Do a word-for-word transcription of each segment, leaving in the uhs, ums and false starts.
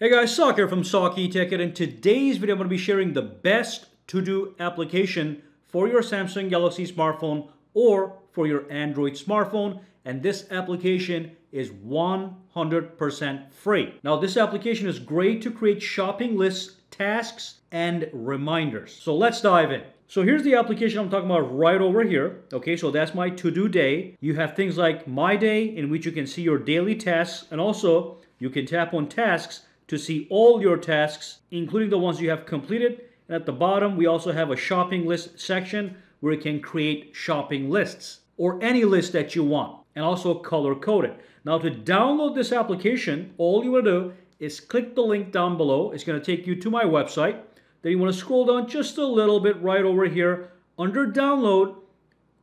Hey guys, Sak here from SakiTech, and in today's video I'm going to be sharing the best to-do application for your Samsung Galaxy smartphone or for your Android smartphone, and this application is one hundred percent free. Now this application is great to create shopping lists, tasks, and reminders. So let's dive in. So here's the application I'm talking about right over here. Okay, so that's my to-do day. You have things like My Day, in which you can see your daily tasks, and also you can tap on tasks to see all your tasks, including the ones you have completed. And at the bottom, we also have a shopping list section where you can create shopping lists or any list that you want, and also color code it. Now to download this application, all you want to do is click the link down below. It's going to take you to my website. Then you want to scroll down just a little bit right over here. Under download,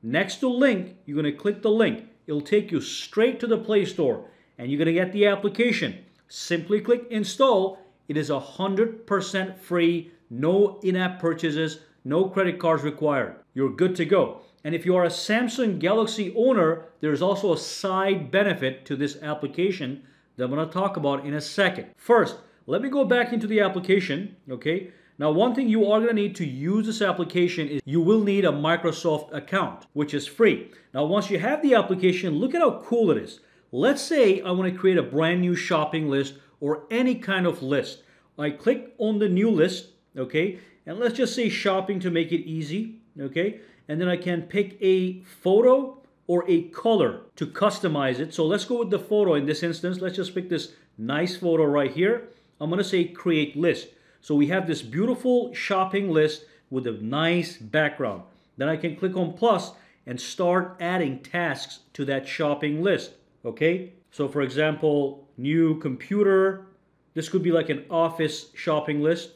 next to link, you're going to click the link. It'll take you straight to the Play Store and you're going to get the application. Simply click install. It is one hundred percent free. No in-app purchases, no credit cards required. You're good to go. And if you are a Samsung Galaxy owner, there's also a side benefit to this application that I'm going to talk about in a second. First, let me go back into the application, okay? Now, one thing you are going to need to use this application is you will need a Microsoft account, which is free. Now, once you have the application, look at how cool it is. Let's say I want to create a brand new shopping list or any kind of list. I click on the new list, okay? And let's just say shopping to make it easy, okay? And then I can pick a photo or a color to customize it. So let's go with the photo in this instance. Let's just pick this nice photo right here. I'm going to say create list. So we have this beautiful shopping list with a nice background. Then I can click on plus and start adding tasks to that shopping list. Okay, so for example, new computer. This could be like an office shopping list.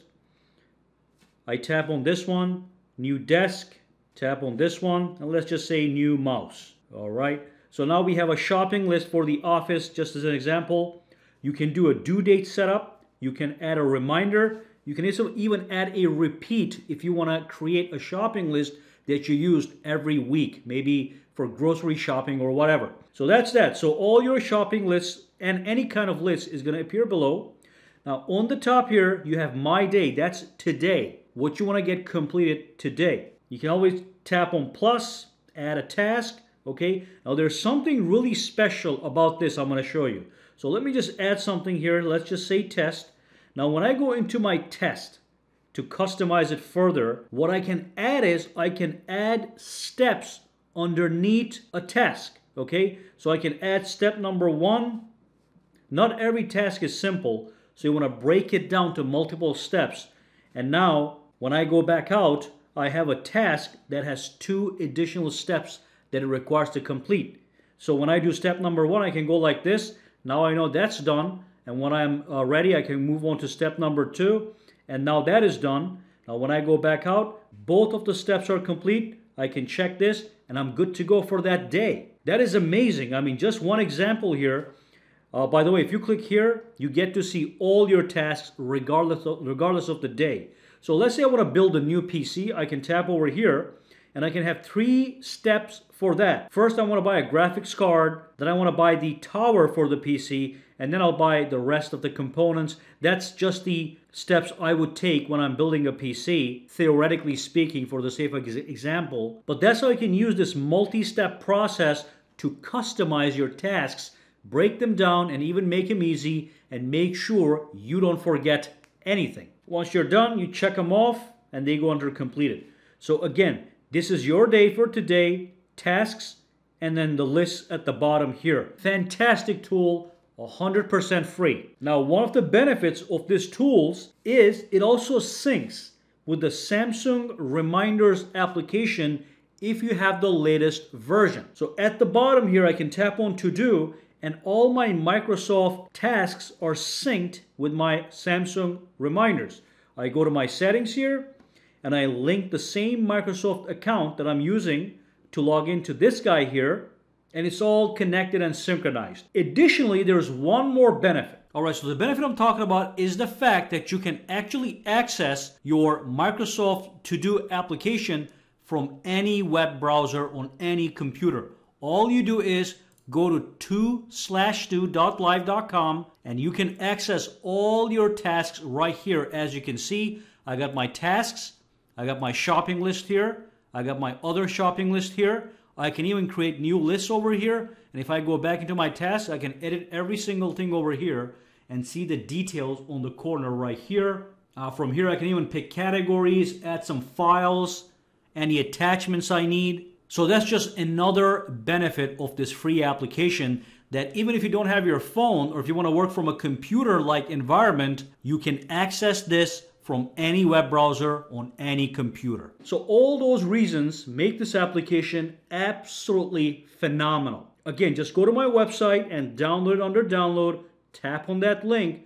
I tap on this one, new desk, tap on this one, and let's just say new mouse. All right, so now we have a shopping list for the office, just as an example. You can do a due date setup. You can add a reminder. You can even add a repeat if you want to create a shopping list that you used every week, maybe for grocery shopping or whatever. So that's that. So all your shopping lists and any kind of list is going to appear below. Now on the top here, you have My Day. That's today, what you want to get completed today. You can always tap on plus, add a task. Okay, now there's something really special about this I'm going to show you. So let me just add something here. Let's just say test. Now, when I go into my test to customize it further, what I can add is I can add steps underneath a task, okay? So I can add step number one. Not every task is simple, so you want to break it down to multiple steps. And now, when I go back out, I have a task that has two additional steps that it requires to complete. So when I do step number one, I can go like this. Now I know that's done. And when I'm uh, ready, I can move on to step number two. And now that is done. Now when I go back out, both of the steps are complete. I can check this and I'm good to go for that day. That is amazing. I mean, just one example here. Uh, by the way, if you click here, you get to see all your tasks regardless of, regardless of the day. So let's say I want to build a new P C. I can tap over here and I can have three steps for that. First, I want to buy a graphics card. Then I want to buy the tower for the P C. And then I'll buy the rest of the components. That's just the steps I would take when I'm building a P C, theoretically speaking, for the sake of example. But that's how you can use this multi-step process to customize your tasks, break them down, and even make them easy, and make sure you don't forget anything. Once you're done, you check them off, and they go under completed. So again, this is your day for today, tasks, and then the list at the bottom here. Fantastic tool. one hundred percent free. Now, one of the benefits of this tools is it also syncs with the Samsung Reminders application if you have the latest version. So at the bottom here, I can tap on to do, and all my Microsoft tasks are synced with my Samsung Reminders. I go to my settings here and I link the same Microsoft account that I'm using to log into this guy here. And it's all connected and synchronized. Additionally, there's one more benefit. All right, so the benefit I'm talking about is the fact that you can actually access your Microsoft to-do application from any web browser on any computer. All you do is go to two slash do dot live dot com and you can access all your tasks right here. As you can see, I got my tasks, I got my shopping list here, I got my other shopping list here. I can even create new lists over here. And if I go back into my tasks, I can edit every single thing over here and see the details on the corner right here. Uh, from here, I can even pick categories, add some files, any attachments I need. So that's just another benefit of this free application, that even if you don't have your phone or if you want to work from a computer-like environment, you can access this from any web browser on any computer. So all those reasons make this application absolutely phenomenal. Again, just go to my website and download it under download, tap on that link,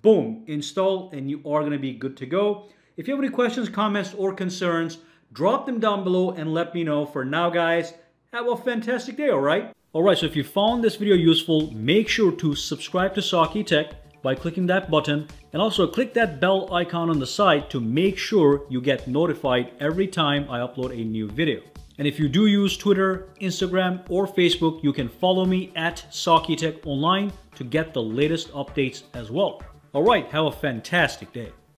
boom, install, and you are going to be good to go. If you have any questions, comments, or concerns, drop them down below and let me know. For now, guys, have a fantastic day, all right? All right, so if you found this video useful, make sure to subscribe to Sakitech by clicking that button, and also click that bell icon on the side to make sure you get notified every time I upload a new video. And if you do use Twitter, Instagram, or Facebook, you can follow me at SakiTechOnline to get the latest updates as well. All right, have a fantastic day.